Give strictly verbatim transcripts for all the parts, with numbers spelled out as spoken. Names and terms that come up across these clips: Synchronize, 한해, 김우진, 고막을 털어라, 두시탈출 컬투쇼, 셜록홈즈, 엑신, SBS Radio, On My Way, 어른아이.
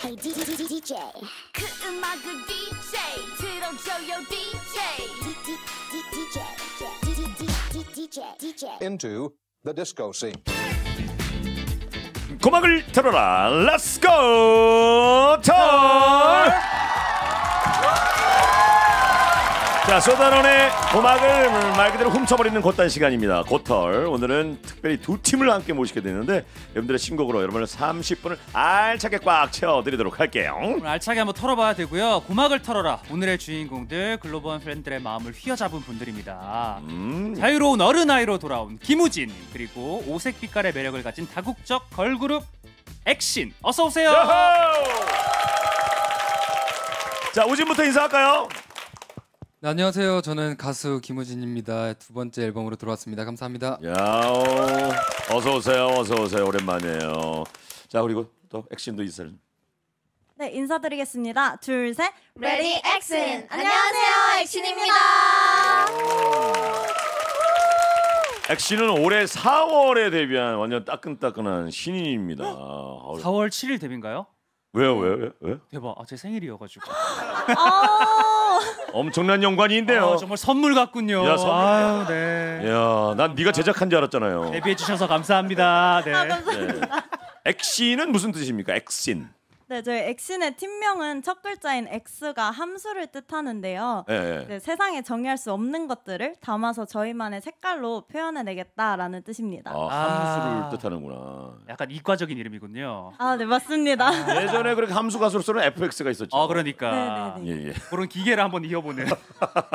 디제이 그 음악을 디제이 들어줘요 디제이 Into the disco scene. 고막을 들어라. Let's go. 털. 자, 소다론의 고막을 말 그대로 훔쳐버리는 곧단 시간입니다. 곧털. 오늘은 특별히 두 팀을 함께 모시게 되는데 여러분들의 신곡으로 여러분을 삼십 분을 알차게 꽉 채워드리도록 할게요. 알차게 한번 털어봐야 되고요. 고막을 털어라. 오늘의 주인공들 글로벌 팬들의 마음을 휘어잡은 분들입니다. 음. 자유로운 어른아이로 돌아온 김우진, 그리고 오색 빛깔의 매력을 가진 다국적 걸그룹 엑신. 어서 오세요. 자, 우진부터 인사할까요? 네, 안녕하세요. 저는 가수 김우진입니다. 두 번째 앨범으로 들어왔습니다. 감사합니다. 야오, 어서 오세요. 어서 오세요. 오랜만이에요. 자, 그리고 또 엑신도 인사를. 네, 인사드리겠습니다. 둘, 셋. 레디 엑신. 안녕하세요. 엑신입니다. 엑신은 올해 사월에 데뷔한 완전 따끈따끈한 신인입니다. 사월 칠일 데뷔인가요? 왜요? 왜요? 왜요? 왜요? 대박. 아, 제 생일이어가지고. 엄청난 연관인데요. 어, 정말 선물 같군요. 야, 선물. 아유, 네. 야, 난 네가 제작한 줄 알았잖아요. 데뷔해 주셔서 감사합니다. 네. 아, 감사합니다. 네. 엑신은 무슨 뜻입니까? 엑신. 네, 저희 엑신의 팀명은 첫 글자인 X가 함수를 뜻하는데요. 네. 네, 세상에 정의할 수 없는 것들을 담아서 저희만의 색깔로 표현해내겠다라는 뜻입니다. 아, 함수를 아, 뜻하는구나. 약간 이과적인 이름이군요. 아, 네, 맞습니다. 아, 예전에 그렇게 함수 가수로서는 에프엑스가 있었죠. 아, 그러니까. 네네네. 예, 예. 그런 기계를 한번 이어보는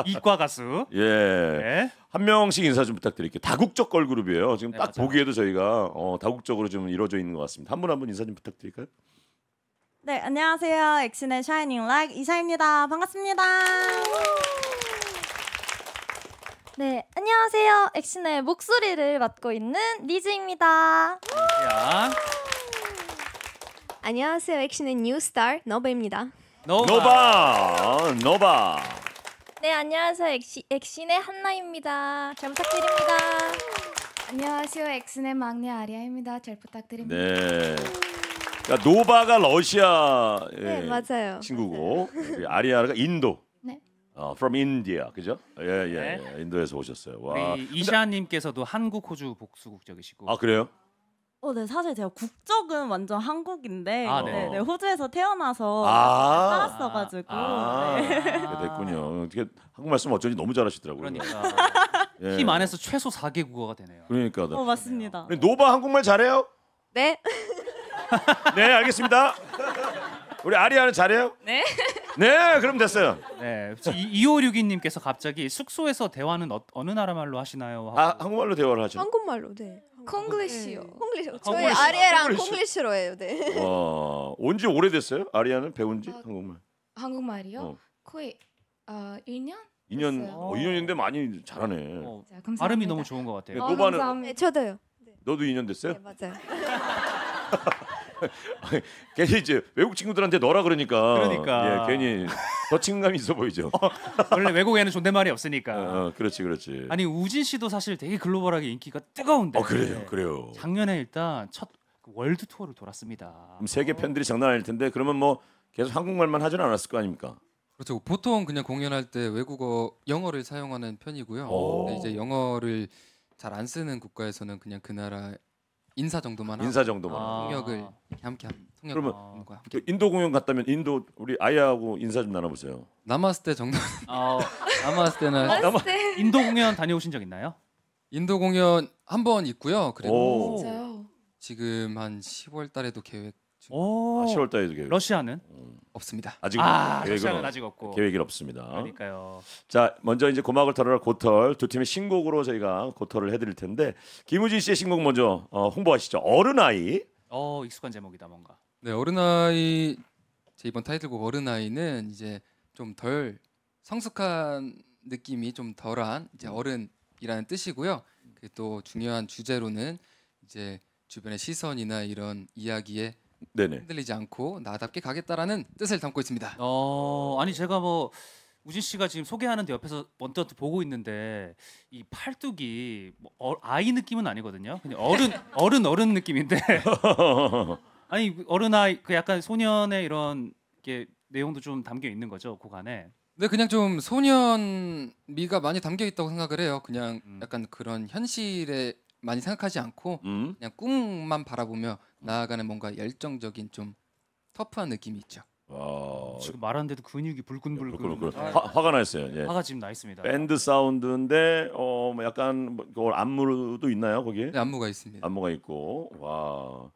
이과 가수. 예. 네. 한 명씩 인사 좀 부탁드릴게요. 다국적 걸그룹이에요. 지금 네, 딱 맞아요. 보기에도 저희가 어, 다국적으로 좀 이루어져 있는 것 같습니다. 한 분 한 분 인사 좀 부탁드릴까요? 네, 안녕하세요. 엑신의 샤이닝 라이트 이샤입니다. 반갑습니다. 네, 안녕하세요. 엑신의 목소리를 맡고 있는 리즈입니다. 안녕하세요. 엑신의 뉴스타 노바입니다. 노바! 노바! 네, 안녕하세요. 엑시, 엑신의 한나입니다. 잘 부탁드립니다. 안녕하세요. 엑신의 막내 아리아입니다. 잘 부탁드립니다. 네. 야, 노바가 러시아 네, 예, 맞아요. 친구고 네. 아리아가 인도. 네. 어, from India, 그죠? 예예. 네. 예, 인도에서 오셨어요. 와. 이샤님께서도 한국 호주 복수 국적이시고. 아, 그래요? 어, 네, 사실 제가 국적은 완전 한국인데 아, 네. 네, 네, 호주에서 태어나서 아 살았어가지고. 아, 네. 아 됐군요. 한국 말씀 어쩐지 너무 잘하시더라고요. 그러니까. 예. 힘 안에서 최소 네 개 국어가 되네요. 그러니까. 네. 어, 맞습니다. 노바 한국말 잘해요? 네. 네, 알겠습니다. 우리 아리아는 잘해요? 네. 네, 그럼 됐어요. 네, 이오육이님께서 갑자기 숙소에서 대화는 어, 어느 나라 말로 하시나요? 하고. 아, 한국말로 대화를 하죠. 한국말로, 네. 콩글리시요. 네. 콩글리시. 저희 아리아랑 콩글리시로 해요, 네. 와, 언제 오래됐어요? 아리아는 배운지 어, 한국말. 한국말이요? 어. 거의 어, 일 년? 이 년, 어, 이 년인데 많이 잘하네. 어, 발음이 너무 좋은 것 같아요. 어, 노바는 감사합니다. 네, 저도요. 네. 너도 이 년 됐어요? 네, 맞아요. 괜히 이제 외국 친구들한테 너라 그러니까, 그러니까. 예, 괜히 더 친근감이 있어 보이죠. 어, 원래 외국에는 존댓말이 없으니까. 어, 그렇지, 그렇지. 아니, 우진 씨도 사실 되게 글로벌하게 인기가 뜨거운데. 어, 그래요, 그래요. 작년에 일단 첫 월드 투어를 돌았습니다. 세계 팬들이 장난 아닐 텐데 그러면 뭐 계속 한국말만 하진 않았을 거 아닙니까? 그렇죠. 보통 그냥 공연할 때 외국어, 영어를 사용하는 편이고요. 근데 이제 영어를 잘 안 쓰는 국가에서는 그냥 그 나라. 인사 정도만 인사 하고 정도만 아 통역을 함께 합니다. 그러면 아 인도 공연 갔다면 인도 우리 아이하고 인사 좀 나눠보세요. 나마스테 정도. 아, 나마스테는 나마스테. 인도 공연 다녀오신 적 있나요? 인도 공연 한 번 있고요. 그리고 진짜요? 지금 한 시월 달에도 계획. 오, 아, 시월 달에도 계획. 러시아는 음, 없습니다. 아직 아, 러시아는 아직 없고 계획이 없습니다. 그러니까요. 자, 먼저 이제 고막을 털어라 고털 두 팀의 신곡으로 저희가 고털을 해드릴 텐데 김우진 씨의 신곡 먼저 어, 홍보하시죠. 어른아이. 어, 익숙한 제목이다 뭔가. 네, 어른아이. 제 이번 타이틀곡 어른아이는 이제 좀 덜 성숙한 느낌이 좀 덜한 이제 어른이라는 뜻이고요. 그리고 또 중요한 주제로는 이제 주변의 시선이나 이런 이야기에 네네. 흔들리지 않고 나답게 가겠다라는 뜻을 담고 있습니다. 어, 아니 제가 뭐 우진 씨가 지금 소개하는데 옆에서 언뜻 보고 있는데 이 팔뚝이 뭐 어, 아이 느낌은 아니거든요. 그냥 어른 어른 어른 느낌인데 아니 어른아이 그 약간 소년의 이런 게 내용도 좀 담겨 있는 거죠 곡 안에. 네, 그냥 좀 소년미가 많이 담겨 있다고 생각을 해요. 그냥 음. 약간 그런 현실에 많이 생각하지 않고 음? 그냥 꿈만 바라보며 나아가는 뭔가 열정적인 좀 터프한 느낌이 있죠. 와... 지금 말하는데도 근육이 불끈불끈 예, 화, 화가 나 있어요. 예. 화가 지금 나 있습니다. 밴드 사운드인데 어 뭐 약간 뭐 안무도 있나요 거기에? 네, 안무가 있습니다. 안무가 있고 와.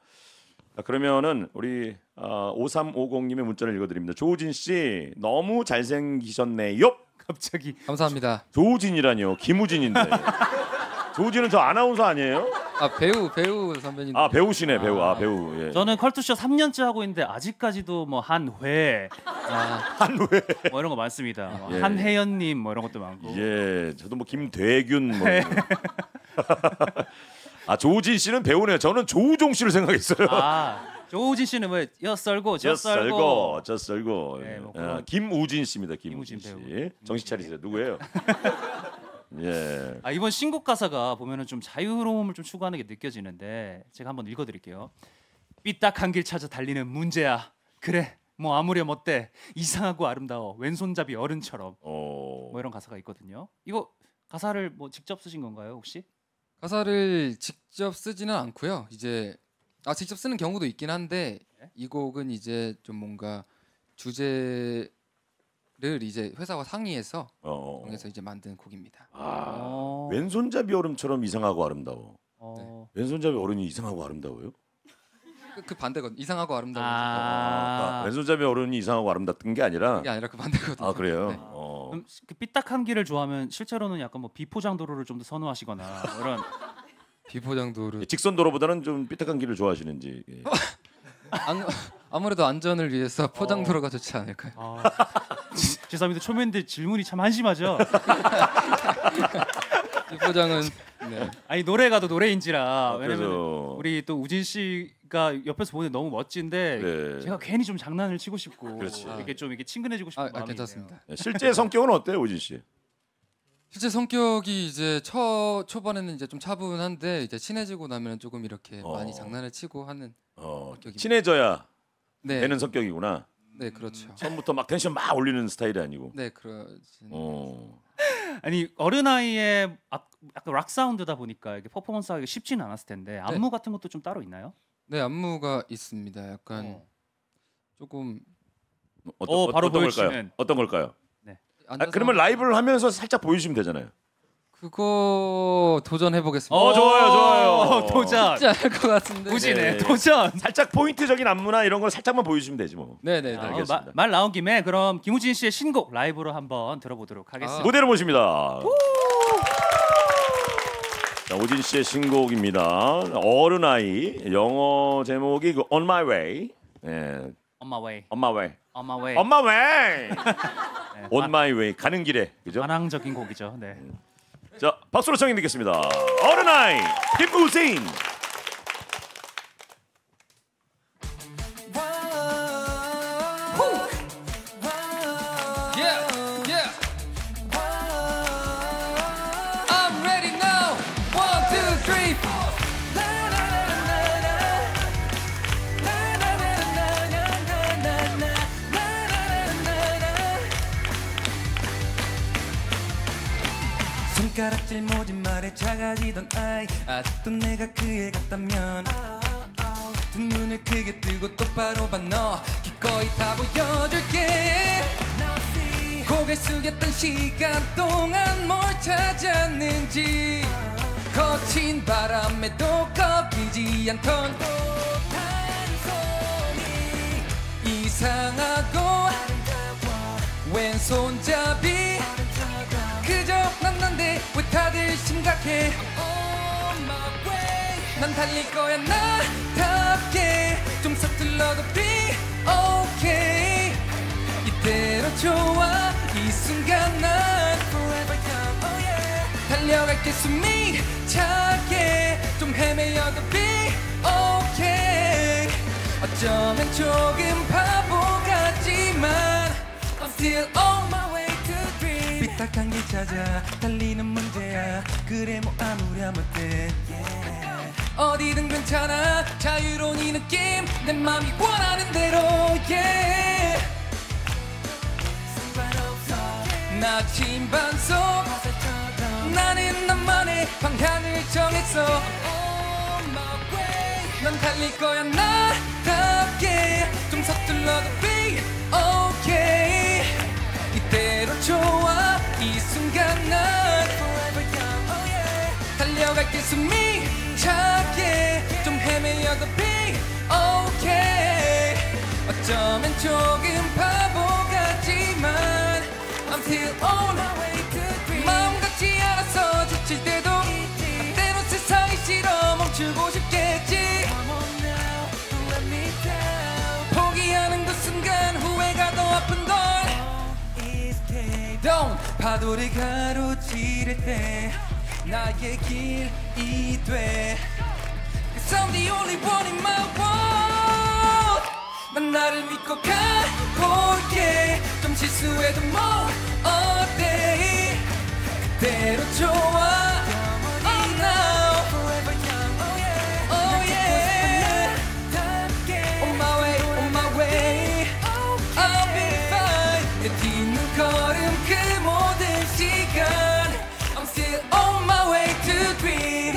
자, 그러면은 우리 어, 오삼오공님의 문자를 읽어드립니다. 조우진 씨 너무 잘생기셨네요. 갑자기 감사합니다. 조우진이라뇨? 김우진인데. 조우진은 저 아나운서 아니에요? 아 배우 배우 선배님. 아 배우시네 배우. 아, 아 배우. 예. 저는 컬투쇼 삼 년째 하고 있는데 아직까지도 뭐 한회, 아, 한회 뭐 이런 거 많습니다. 뭐 예. 한혜연님 뭐 이런 것도 많고. 예, 저도 뭐 김대균 뭐. 아 조우진 씨는 배우네요. 저는 조우종 씨를 생각했어요. 아 조우진 씨는 왜 여 썰고 저 썰고 저 썰고. 네, 뭐 아, 김우진 씨입니다. 김우진, 김우진 씨. 배우. 정신 차리세요. 누구예요? 예. 아 이번 신곡 가사가 보면은 좀 자유로움을 좀 추구하는 게 느껴지는데 제가 한번 읽어드릴게요. 삐딱한 길 찾아 달리는 문제야. 그래 뭐 아무렴 어때 이상하고 아름다워 왼손잡이 어른처럼. 오. 뭐 이런 가사가 있거든요. 이거 가사를 뭐 직접 쓰신 건가요 혹시? 가사를 직접 쓰지는 않고요. 이제 아 직접 쓰는 경우도 있긴 한데 이 곡은 이제 좀 뭔가 주제를 이제 회사와 상의해서 정해서 이제 만든 곡입니다. 아, 왼손잡이 어른처럼 이상하고 아름다워. 어. 네. 왼손잡이 어른이 이상하고 아름다워요? 그, 그 반대거든. 이상하고 아름다워. 아. 아, 아, 왼손잡이 어른이 이상하고 아름답던 게 아니라. 이게 아니라 그 반대거든. 아 그래요? 네. 어. 그럼 그 삐딱한 길을 좋아하면 실제로는 약간 뭐 비포장 도로를 좀 더 선호하시거나 이런 비포장 도로 직선 도로보다는 좀 삐딱한 길을 좋아하시는지. 예. 안, 아무래도 안전을 위해서 포장 도로가 어... 좋지 않을까요? 아... 죄송합니다 초면인데 질문이 참 한심하죠. 비포장은 네. 아니 노래가 더 노래인지라. 아, 왜냐면 그래서... 우리 또 우진 씨. 그러니까 옆에서 보는데 너무 멋진데 네. 제가 괜히 좀 장난을 치고 싶고 그렇지. 이렇게 좀 이렇게 친근해지고 싶은 아, 마음이 괜찮습니다. 있네요. 실제 성격은 어때요, 우진 씨? 실제 성격이 이제 초 초반에는 이제 좀 차분한데 이제 친해지고 나면 조금 이렇게 어. 많이 장난을 치고 하는 어. 성격입니다. 친해져야 네. 되는 성격이구나. 네, 그렇죠. 음, 처음부터 막 텐션 막 올리는 스타일이 아니고. 네, 그렇지. 어. 아니 어른아이의 약간 락 사운드다 보니까 이렇게 퍼포먼스 하기 쉽지는 않았을 텐데 안무 네. 같은 것도 좀 따로 있나요? 네 안무가 있습니다. 약간 어. 조금 어떤, 어, 바로 어떤 걸까요? 어떤 걸까요? 네. 아, 그러면 라이브를 하면서 살짝 보여주시면 되잖아요. 그거 도전해 보겠습니다. 어 좋아요 좋아요. 어, 도전. 쉽지 않을 것 같은데. 우진네 도전. 살짝 포인트적인 안무나 이런 걸 살짝만 보여주시면 되지 뭐. 네네. 아, 알겠습니다. 어, 마, 말 나온 김에 그럼 김우진 씨의 신곡 라이브로 한번 들어보도록 하겠습니다. 아. 무대로 모십니다. 자, 오진 씨의 신곡입니다. 어른아이. 영어 제목이 그 On My Way. 예. On My Way. On My Way. On My Way. On My Way. 네, On My Way. 가는 길에. 그죠? 반항적인 곡이죠. 네. 자, 박수로 청해 듣겠습니다. 어른아이. 김우진. 손가락질 모짓말에 작아지던 아이 아직도 내가 그애 같다면 두 눈을 크게 뜨고 똑바로 봐 너 기꺼이 다 보여줄게 고개 숙였던 시간 동안 뭘 찾았는지 거친 바람에도 꺾이지 않던 소리 이상하고 왼손잡이 그저 난 난데 왜 다들 심각해 On my way 난 달릴 거야 나답게 좀 서툴러도 be okay 이대로 좋아 이 순간 난 forever young oh yeah 달려갈게 숨이 차게 좀 헤매여도 be okay 어쩌면 조금 바보 같지만 I'm still on my way 딱한 길 찾아 달리는 문제야 그래 뭐 아무렴 어때 yeah. 어디든 괜찮아 자유로운 이 느낌 내 맘이 원하는 대로 yeah. 나 아침 반속 나는 나만의 방향을 정했어 On my way 난 달릴 거야 나답게 좀 서툴러도 be okay 이대로 좋아 이 순간 난 달려갈게 숨이 차게 좀 헤매여도 be okay 어쩌면 조금 바보 같지만 I'm still on my way to dream 마음 같지 않아서 지칠 때도 때론 세상이 싫어 멈추고 싶겠지 Come on now, don't let me down 포기하는 그 순간 후회가 더 아픈걸 Don't 파도를 가로지를 때 나의 길이 돼 Cause I'm the only one in my world 난 나를 믿고 가볼게 좀 실수해도 뭐 어때 그대로 좋아 Oh now Forever young Oh yeah Oh yeah On my way On my way I'll be fine 내 딛는 걸음 그 모든 시간 I'm still on my way to dream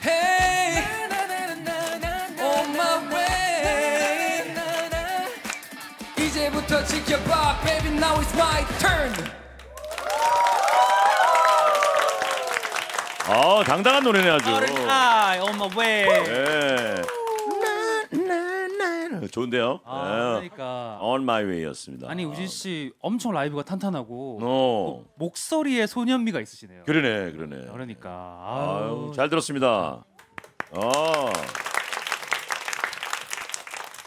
Hey On my way 이제부터 지켜봐 Baby now it's my turn 아 당당한 노래네 아주 I on my way 네. 좋은데요? 아, 네. 그러니까 On My Way였습니다. 아니 우진 씨 엄청 라이브가 탄탄하고 어. 그 목소리에 소년미가 있으시네요. 그러네, 그러네. 그러니까 아유. 아유, 잘 들었습니다. 아,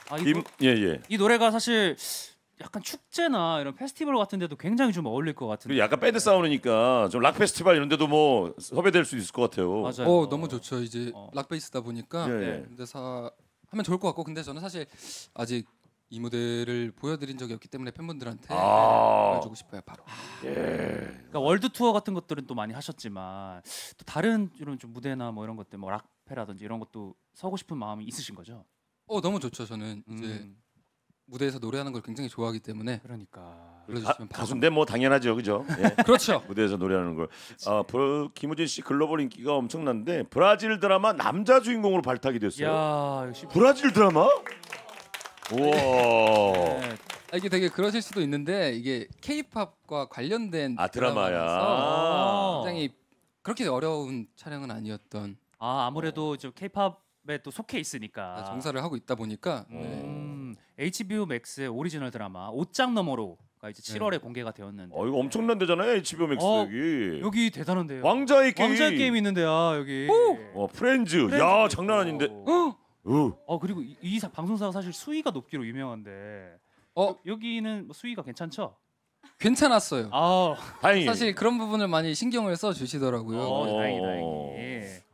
아 이, 노, 예, 예. 이 노래가 사실 약간 축제나 이런 페스티벌 같은데도 굉장히 좀 어울릴 것 같은데. 약간 밴드 사운드니까 좀 락 페스티벌 이런데도 뭐 섭외될 수 있을 것 같아요. 맞아요. 어, 너무 좋죠. 이제 어. 락 베이스다 보니까. 예, 예. 근데 사. 하면 좋을 것 같고 근데 저는 사실 아직 이 무대를 보여드린 적이 없기 때문에 팬분들한테 아 보여주고 싶어요 바로. 예. 그러니까 월드 투어 같은 것들은 또 많이 하셨지만 또 다른 이런 좀 무대나 뭐 이런 것들 뭐 락페라든지 이런 것도 서고 싶은 마음이 있으신 거죠? 어 너무 좋죠 저는 음. 이제 무대에서 노래하는 걸 굉장히 좋아하기 때문에. 그러니까. 불러주시면 아, 가수인데 뭐 당연하죠, 그죠? 예. 그렇죠. 무대에서 노래하는 걸. 아, 김우진 씨 글로벌 인기가 엄청난데 브라질 드라마 남자 주인공으로 발탁이 됐어요. 야, 역시 브라질 드라마? 우와. 네. 아, 이게 되게 그러실 수도 있는데 이게 케이팝과 관련된 아, 드라마야. 아. 굉장히 그렇게 어려운 촬영은 아니었던. 아, 아무래도 좀 케이팝에 또 속해 있으니까. 아, 정사를 하고 있다 보니까. 음. 네. 에이치비오 Max의 오리지널 드라마 옷장 너머로 이제 칠월에 네. 공개가 되었는데. 어 이거 엄청난 데잖아요 에이치비오 Max 어, 여기. 여기 대단한데요. 왕자의 게임. 왕자의 게임 있는데요 여기. 오! 어 프렌즈. 프렌즈. 야 장난 아닌데. 어. 어. 어 그리고 이, 이 방송사가 사실 수위가 높기로 유명한데. 어 여기는 뭐 수위가 괜찮죠? 괜찮았어요. 아 다행이. 사실 그런 부분을 많이 신경을 써 주시더라고요. 어, 다행이 다행이.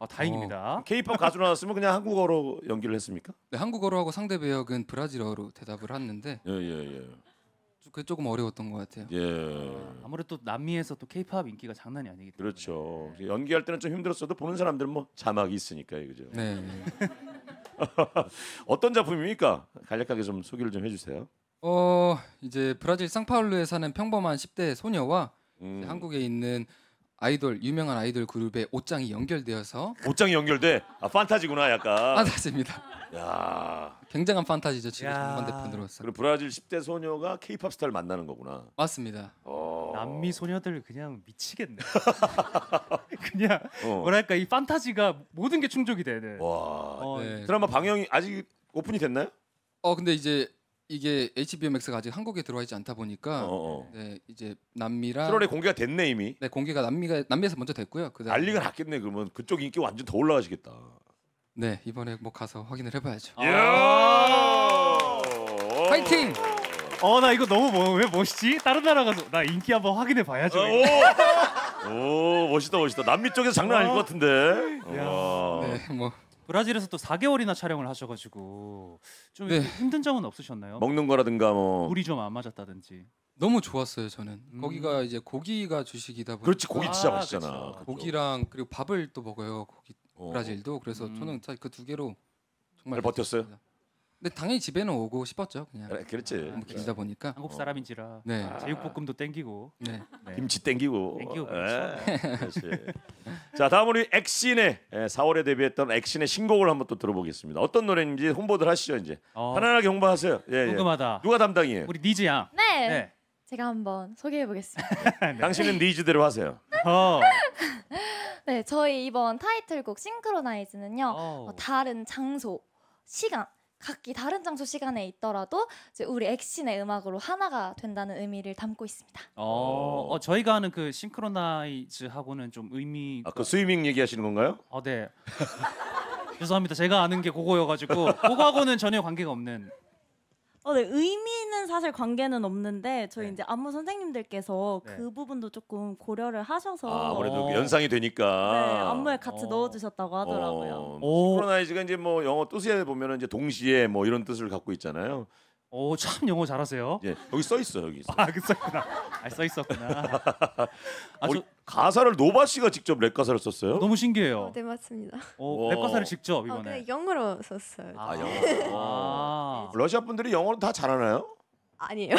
아, 다행입니다. 케이팝 어. 가수로 나왔으면 그냥 한국어로 연기를 했습니까? 네, 한국어로 하고 상대 배역은 브라질어로 대답을 했는데 예, 예, 예. 그게 조금 어려웠던 것 같아요. 예. 아무래도 남미에서 또 케이팝 인기가 장난이 아니기 때문에. 그렇죠. 네. 연기할 때는 좀 힘들었어도 보는 사람들은 뭐 자막이 있으니까 그죠. 네. 어떤 작품입니까? 간략하게 좀 소개를 좀 해주세요. 어 이제 브라질 상파울루에 사는 평범한 십 대 소녀와 음. 한국에 있는 아이돌 유명한 아이돌 그룹의 옷장이 연결되어서 옷장이 연결돼? 아 판타지구나 약간. 판타지입니다. 야 굉장한 판타지죠 지금 전반대편으로서. 그리고 브라질 십 대 소녀가 케이팝 스타를 만나는 거구나. 맞습니다. 어... 남미 소녀들 그냥 미치겠네. 그냥 어. 뭐랄까 이 판타지가 모든 게 충족이 되네. 와 어, 네. 드라마 방영이 아직 오픈이 됐나요? 어 근데 이제 이게 에이치비오 Max가 아직 한국에 들어와 있지 않다 보니까 어어. 네 이제 남미랑 칠월에 공개가 됐네 이미. 네 공개가 남미가 남미에서 먼저 됐고요. 난리가 났겠네 그러면 그쪽 인기 완전 더 올라가시겠다. 네 이번에 뭐 가서 확인을 해봐야죠. 파이팅! 어 나 이거 너무 뭐, 왜 멋있지? 다른 나라 가서 나 인기 한번 확인해 봐야죠. 오, 오 멋있다 멋있다. 남미 쪽에서 장난 아닐 것 같은데. 네 뭐. 브라질에서 또 사 개월이나 촬영을 하셔가지고 좀 네. 힘든 점은 없으셨나요? 먹는 거라든가 뭐 물이 좀 안 맞았다든지. 너무 좋았어요 저는. 음. 거기가 이제 고기가 주식이다 보니까. 그렇지 고기 진짜 아, 맛있잖아. 그렇죠. 고기랑 그리고 밥을 또 먹어요. 고기 어. 브라질도. 그래서 음. 저는 그 두 개로 정말 버텼어요. 좋습니다. 근데 당연히 집에는 오고 싶었죠. 그냥. 그래, 그렇지. 너무 길다 보니까. 한국 사람인지라. 네. 아. 제육볶음도 땡기고. 네. 네. 김치 땡기고. 땡기고. 네. 그렇지. 자, 다음 우리 엑신의 사월에 데뷔했던 엑신의 신곡을 한번 또 들어보겠습니다. 어떤 노래인지 홍보들 하시죠 이제. 어. 편안하게 홍보하세요. 예, 궁금하다. 예. 누가 담당이에요? 우리 니즈 양. 네. 네. 제가 한번 소개해 보겠습니다. 네. 당신은 니즈대로 하세요. 어. 네, 저희 이번 타이틀곡 싱크로나이즈는요. 어, 다른 장소, 시간. 각기 다른 장소 시간에 있더라도 이제 우리 엑신의 음악으로 하나가 된다는 의미를 담고 있습니다. 어, 어 저희가 하는 그 싱크로나이즈하고는 좀 의미. 아까 스위밍 얘기하시는 건가요? 아 네. 죄송합니다. 제가 아는 게 그거여가지고 그거하고는 전혀 관계가 없는. 어, 네. 의미는 사실 관계는 없는데 저희 네. 이제 안무 선생님들께서 네. 그 부분도 조금 고려를 하셔서 아, 아무래도 어. 연상이 되니까 네, 안무에 같이 어. 넣어주셨다고 하더라고요. 어. 싱크로나이즈가 이제 뭐 영어 뜻에 보면은 이제 동시에 뭐 이런 뜻을 갖고 있잖아요. 오, 참 영어 잘하세요. 예, 여기 써 있어 여기. 있어. 아, 그 써있구나. 아, 써 있었구나. 아, 저... 가사를 노바 씨가 직접 랩 가사를 썼어요? 너무 신기해요. 어, 네 맞습니다. 어, 랩 가사를 직접 이번에. 어, 네, 영어로 썼어요. 아, 영어. 아. 러시아 분들이 영어를 다 잘하나요? 아니에요.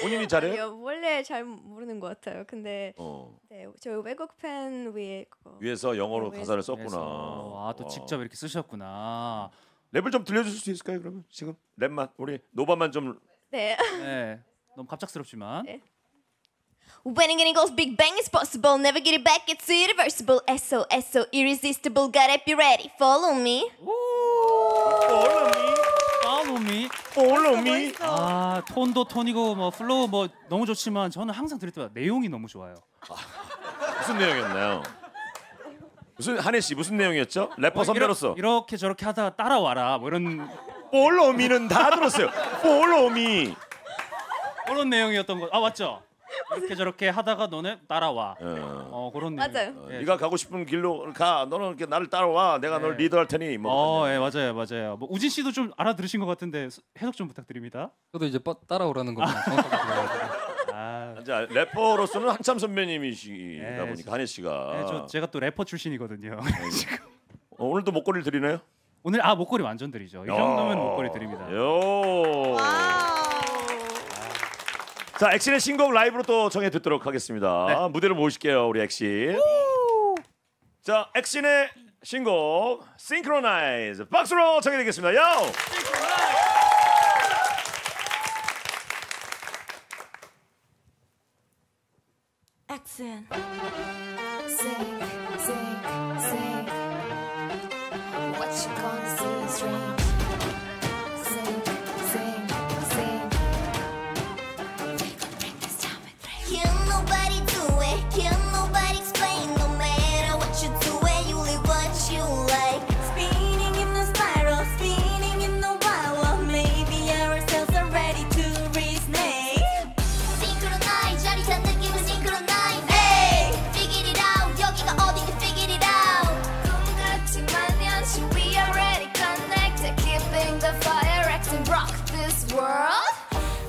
본인이 잘해요? 아니요, 원래 잘 모르는 것 같아요. 근데 어. 네, 저 외국 팬 위에 그거. 위에서 영어로 네, 가사를 위에서. 썼구나. 아, 또 와. 직접 이렇게 쓰셨구나. 랩을 좀 들려줄 수 있을까요? 그러면 지금 랩만 우리 노바만 좀. 네. 네. 너무 갑작스럽지만. 네. When it goes big bang is possible, never get it back, it's irreversible. 에스 오 에스 so irresistible, gotta be ready. Follow me. Follow me. Follow me. Follow me. 아 톤도 톤이고 뭐 플로우 뭐 너무 좋지만 저는 항상 들을 때마다 내용이 너무 좋아요. 아, 무슨 내용이었나요? 무슨 한혜 씨 무슨 내용이었죠? 래퍼 어, 선배로서 이렇게 저렇게 하다가 따라와라 뭐 이런 볼로미는 다 들었어요. 볼로미 그런 내용이었던 거. 아 맞죠? 이렇게 저렇게 하다가 너네 따라와. 네. 어 그런 내용. 맞아요. 어, 네가 가고 싶은 길로 가. 너는 이렇게 나를 따라와. 내가 네. 널 리더할 테니. 뭐. 어, 예 맞아요, 맞아요. 뭐 우진 씨도 좀 알아들으신 것 같은데 해석 좀 부탁드립니다. 저도 이제 따라오라는 거. 아, 자, 래퍼로서는 한참 선배님이시다 네, 보니까 저, 한혜 씨가 네, 저 제가 또 래퍼 출신이거든요. 지금 어, 오늘도 목걸이를 드리나요? 오늘 아 목걸이 완전 드리죠. 이 정도면 목걸이 드립니다. 자, 엑신의 신곡 라이브로 또 정해 듣도록 하겠습니다. 네. 무대를 모실게요, 우리 엑신. 자, 엑신의 신곡 Synchronize 박수로 정해 드리겠습니다. 요. Sink, sink, sink. What you gonna see is drink. Sink, sink, sink. Take a break this time and drink. Can nobody do it? Can nobody explain? No matter what you do, and you live what you like. Spinning in the spiral, spinning in the wild. Well, maybe ourselves are ready to resonate. Synchronize, 자리 잡는 기분 synchronize.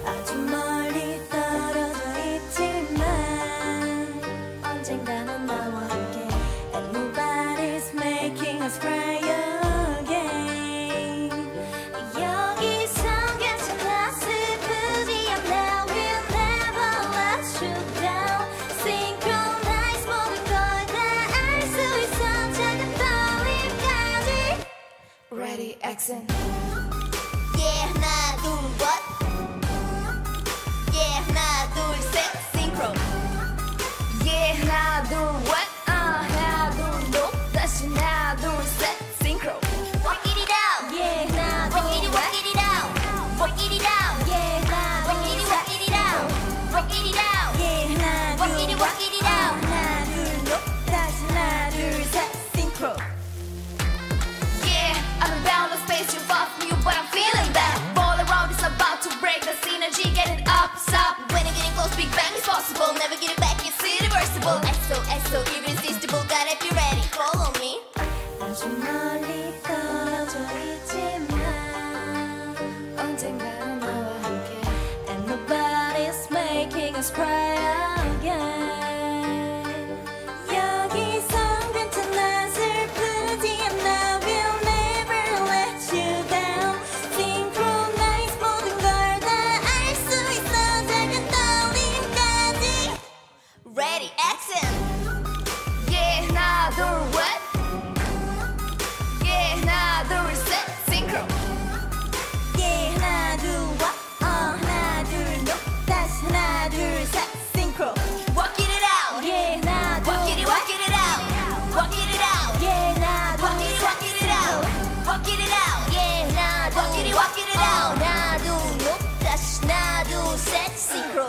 아주 멀리 떨어져 있지만 언젠가는 나와 함께 And nobody's making us cry again 여기서 괜찮아 슬프지 않아 We'll never let you down Synchronize 모든 걸 다 알 수 있어 작은 떨림까지 Ready, action 하나, 둘, what? Yeah, 하나, 둘, 셋, synchro. Yeah, 하나, 둘, what? 아, 하나, 둘, nope. 다시 하나, 둘, 셋, synchro. Work it out. Yeah, 하나, 둘, work it, work it out. Work it out. Yeah, 하나, work it, work it out. Work it out. Yeah, 하나, work it, work it out. 하나, 둘, nope. 다시 하나, 둘, 셋, synchro. Yeah, I'm about to space you off me, but I'm feeling that. About to break the synergy, get it up, stop. When it getting close, big bang is possible. Never get it back, it's irreversible. 에스 오 에스 so irresistible, gotta be ready. Follow me. 아주 멀리 떨어져 있지만 언젠가는 너와 함께 And nobody's making us cry again 여기서 괜찮아 슬프지 secret.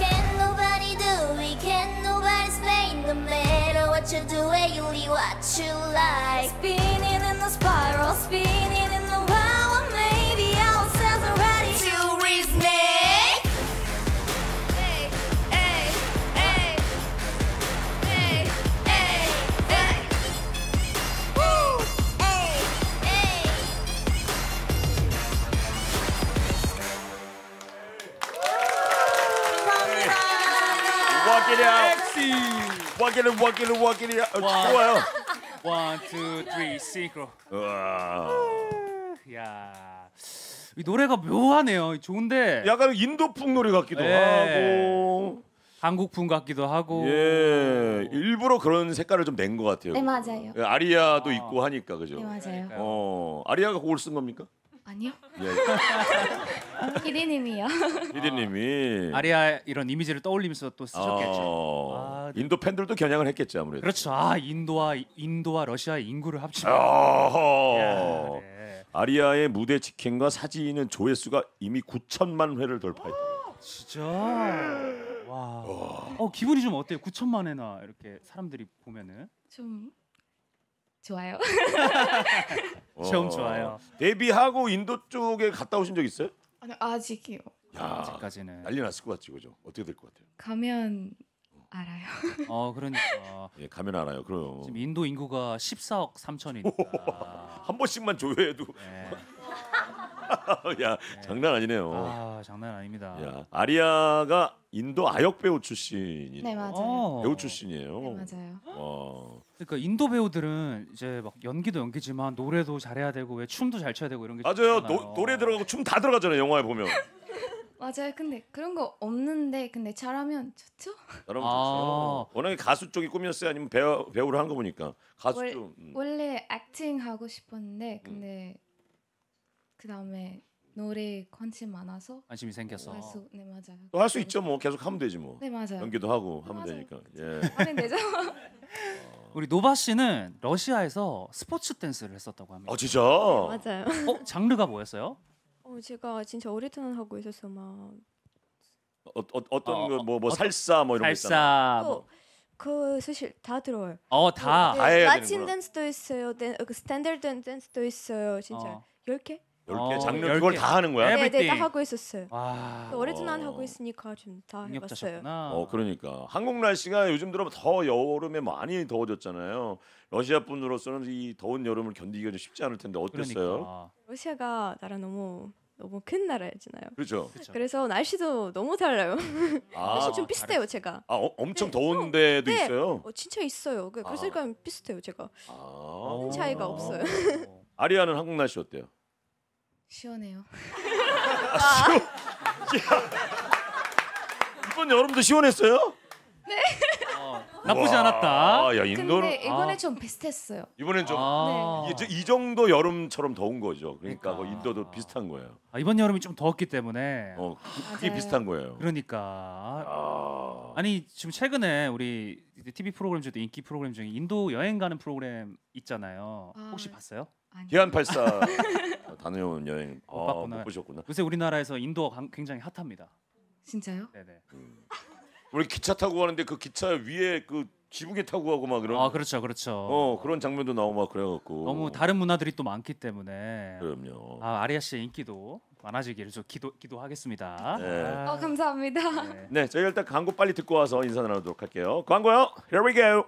Can't nobody do it, can't nobody explain. No matter what you do, you live what you like. Spinning in the spiral, spinning in the wild. Maybe ourselves are ready to remake. Hey, hey, hey, hey, hey, hey. Woo, hey, hey. Walk it out, walk it out, walk it out, walk it out. 좋아요. One, two, three, 싱크로. 야, 이 노래가 묘하네요. 좋은데 약간 인도풍 노래 같기도 네. 하고 한국풍 같기도 하고. 예, 일부러 그런 색깔을 좀 낸 것 같아요. 네 맞아요. 예, 아리아도 어. 있고 하니까 그죠. 네 맞아요. 어, 아리아가 곡을 쓴 겁니까? 아니요. 예. 피디님이요. 피디님이 아, 아리아 이런 이미지를 떠올리면서 또 쓰셨겠죠. 아, 아, 네. 인도 팬들도 겨냥을 했겠지 아무래도. 그렇죠. 아 인도와 인도와 러시아의 인구를 합치면. 아, 네. 아리아의 무대 직행과 사진은 조회수가 이미 구천만 회를 돌파했다. 진짜. 와. 어 기분이 좀 어때요? 구천만 회나 이렇게 사람들이 보면은. 좀. 좋아요. 처음 좋아요. 데뷔하고 인도 쪽에 갔다 오신 적 있어요? 아니 아직이요. 야, 아직까지는 난리 났을 것 같지 그죠? 어떻게 될 것 같아요? 가면 알아요. 어 그러니까. 예, 가면 알아요. 그럼. 지금 인도 인구가 십사억 삼천이니까. 한 번씩만 조회해도. 네. 야 네. 장난 아니네요. 아 장난 아닙니다. 야, 아리아가 인도 아역 배우 출신이. 네 맞아요. 배우 출신이에요. 네 맞아요. 와. 그러니까 인도 배우들은 이제 막 연기도 연기지만 노래도 잘해야 되고 왜 춤도 잘 춰야 되고 이런 게 맞아요. 노, 노래 들어가고 춤 다 들어가잖아요 영화에 보면. 맞아요. 근데 그런 거 없는데 근데 잘하면 좋죠? 잘하면 아 좋죠. 워낙에 가수 쪽이 꿈이었어요 아니면 배우 배우를 한 거 보니까 가수 월, 쪽. 음. 원래 액팅 하고 싶었는데 근데 음. 그 다음에 노래 관심 많아서 관심이 생겼어. 할 수, 네 맞아요. 또 할 수 있죠 뭐 계속 하면 되지 뭐. 네 맞아요. 연기도 하고 하면 맞아요. 되니까. 예. 하면 되죠. 우리 노바 씨는 러시아에서 스포츠 댄스를 했었다고 합니다. 아 진짜? 네, 맞아요. 어 장르가 뭐였어요? 어 제가 진짜 오랫동안 하고 있었어 막. 어, 어 어떤 어, 그 뭐 뭐 살사 뭐 이런 살사, 거 있잖아. 뭐. 그 사실 다 들어요. 어 다. 네, 다 해야 되는구나. 라틴 댄스도 있어요. 댄, 그 스탠다드 댄스도 있어요. 진짜 열 어. 개? 열 개 장르 열 개. 그걸 다 하는 거야? 네, 네, 다 하고 있었어요. 와, 오랫동안 어. 하고 있으니까 좀 다 해봤어요. 어, 그러니까 한국 날씨가 요즘 들어 더 여름에 많이 더워졌잖아요. 러시아 분으로서는 이 더운 여름을 견디기가 좀 쉽지 않을 텐데 어땠어요? 그러니까. 러시아가 나라 너무 너무 큰 나라잖아요. 그렇죠. 그렇죠. 그래서 날씨도 너무 달라요. 아, 날씨 좀 비슷해요, 잘했어. 제가. 아, 어, 엄청 네, 더운 데도 네. 있어요? 어, 진짜 있어요. 그래서 아. 그러니까 비슷해요, 제가. 아. 큰 차이가 아. 없어요. 아리아는 한국 날씨 어때요? 시원해요. 아, 시원... 야. 이번 여름도 시원했어요? 네. 어, 나쁘지 와, 않았다. 야, 인도는... 근데 이번에 아. 좀 비슷했어요. 이번엔 좀 아. 네. 이, 이 정도 여름처럼 더운 거죠. 그러니까, 그러니까. 인도도 비슷한 거예요. 아, 이번 여름이 좀 더웠기 때문에 어, 그, 그게 비슷한 거예요. 그러니까 아. 아니 지금 최근에 우리 티비 프로그램 중에 인기 프로그램 중에 인도 여행 가는 프로그램 있잖아요. 아. 혹시 봤어요? 기안팔사 다녀온 여행 못, 아, 못 보셨구나. 요새 우리나라에서 인도가 굉장히 핫합니다. 진짜요? 네네. 음. 우리 기차 타고 가는데 그 기차 위에 그 지붕에 타고 가고 막 그런. 아 그렇죠, 그렇죠. 어 그런 장면도 나오고 막 그래갖고. 너무 다른 문화들이 또 많기 때문에. 그럼요. 아 아리아 씨의 인기도 많아지기를 좀 기도 기도하겠습니다. 네. 아 어, 감사합니다. 네. 네, 저희가 일단 광고 빨리 듣고 와서 인사 나누도록 할게요. 광고요. Here we go.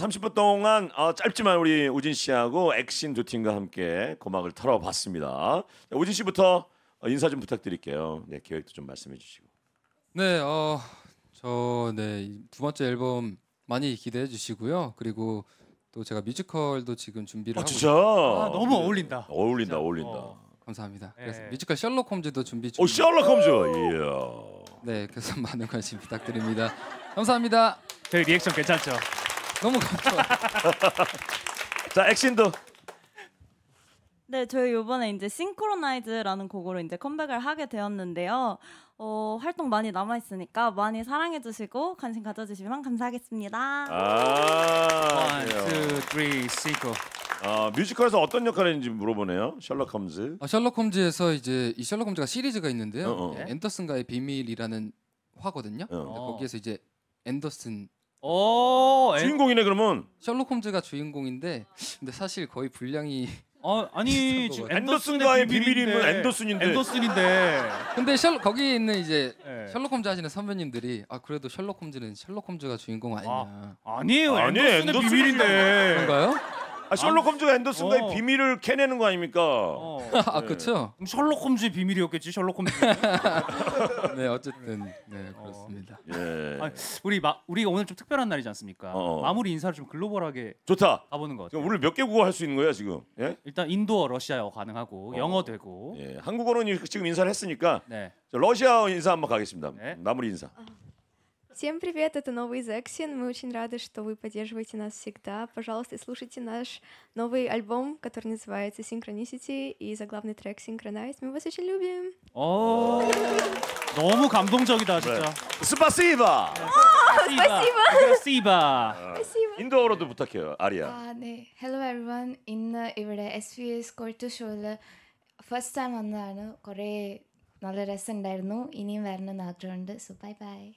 삼십 분 동안 어, 짧지만 우리 우진 씨하고 엑신 두 팀과 함께 고막을 털어봤습니다. 우진 씨부터 인사 좀 부탁드릴게요. 네, 계획도 좀 말씀해 주시고. 네, 어, 저 네, 두 번째 앨범 많이 기대해 주시고요. 그리고 또 제가 뮤지컬도 지금 준비를 아, 하고 있어요. 아, 너무 어울린다. 어울린다, 진짜. 어울린다. 어. 감사합니다. 네. 그래서 뮤지컬 셜록홈즈도 준비 중. 오, 셜록홈즈. 이야. 네, 그래서 많은 관심 부탁드립니다. 감사합니다. 저희 리액션 괜찮죠? 너무 감사해요. 자, 엑신도. 네, 저희 이번에 이제 싱크로나이즈라는 곡으로 이제 컴백을 하게 되었는데요. 어, 활동 많이 남아 있으니까 많이 사랑해 주시고 관심 가져 주시면 감사하겠습니다. 아, 원, 투, 쓰리, 싱크로. 아, 뮤지컬에서 어떤 역할을 했는지 물어보네요. 셜록홈즈. 아, 셜록홈즈에서 이제 이 셜록홈즈가 시리즈가 있는데요. 어, 어. 네? 앤더슨과의 비밀이라는 화거든요. 어. 어. 거기에서 이제 앤더슨 어, 주인공이네. 그러면 셜록홈즈가 주인공인데 근데 사실 거의 분량이 아, 아니 지금 앤더슨과의 비밀이면 앤더슨인데. 앤더슨인데. 근데 셜록 거기 있는 이제 네. 셜록홈즈 하시는 선배님들이 아 그래도 셜록홈즈는 셜록홈즈가 주인공 아니냐. 아, 아니에요. 앤더슨의 앤더슨 비밀인데. 그런가요? 아, 셜록홈즈가 앤더슨과의 어. 비밀을 캐내는 거 아닙니까? 어. 아 네. 그렇죠. 그럼 셜록홈즈의 비밀이었겠지. 셜록홈즈. 네 어쨌든 네 그렇습니다. 어. 예. 아니, 우리 마, 우리 오늘 좀 특별한 날이지 않습니까? 어. 마무리 인사를 좀 글로벌하게 좋다. 가보는 거 같아요. 오늘 몇 개 국어 할 수 있는 거야 지금? 예? 일단 인도어, 러시아어 가능하고 어. 영어 되고. 예. 한국어로는 지금 인사를 했으니까. 네. 러시아어 인사 한번 가겠습니다. 네. 마무리 인사. Всем привет, это новый Экшин. Мы очень рады, что вы поддерживаете нас всегда. Пожалуйста, слушайте наш новый альбом, который называется Synchronicity и заглавный трек Synchronize. Мы вас очень любим. 오, 너무 감동적이다 진짜. Спасибо. Спасибо. Спасибо. 인도어로도 부탁해요, 아리아. 아 네. Hello everyone. 오늘 이번에 에스비에스 컬투쇼를 first time 만나는 거래. നല്ല രസമുണ്ടായിരുന്നു ഇനിയും വരണമെന്ന് ആഗ്രഹമുണ്ട് so bye bye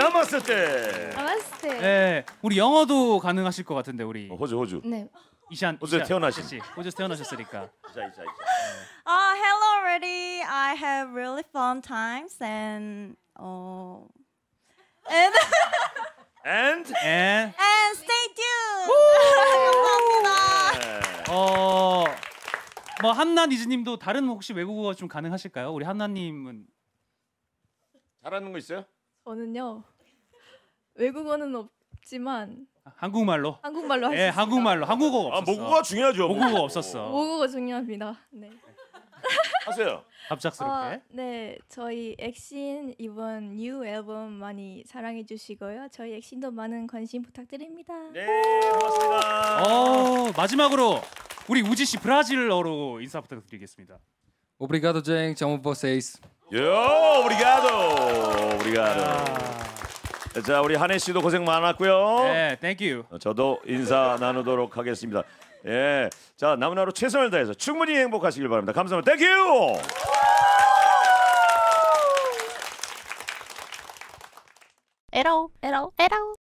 നമസ്തേ നമസ്തേ 네, 우리 영어도 가능하실 것 같은데 우리 호주 호주 네 이샨 호주 태어나신 호주 태어나셨으니까 이샤 이샤 이샤 아 hello already I have really fun times and oh and and and and stay tuned 감사합니다 어 뭐 한나 니즈님도 다른 혹시 외국어 좀 가능하실까요? 우리 한나님은 잘하는 거 있어요? 저는요 외국어는 없지만 아, 한국말로 한국말로 할 수 있어요. 네, 한국말로 한국어 없었어. 아, 모국어 중요하죠. 모국어 없었어. 모국어 중요합니다. 네. 하세요. 갑작스럽게. 어, 네, 저희 엑신 이번 뉴 앨범 많이 사랑해 주시고요. 저희 엑신도 많은 관심 부탁드립니다. 네, 고맙습니다. 어, 마지막으로. 우리 우지 씨 브라질어로 인사 부탁드리겠습니다. Obrigado, gente. Amo vocês. 요, obrigado, obrigado. 자, 우리 한혜 씨도 고생 많았고요. 네, thank you. 저도 인사 나누도록 하겠습니다. 예, 자 남은 하루 최선을 다해서 충분히 행복하시길 바랍니다. 감사합니다. Thank you. 에러, 에러, 에러.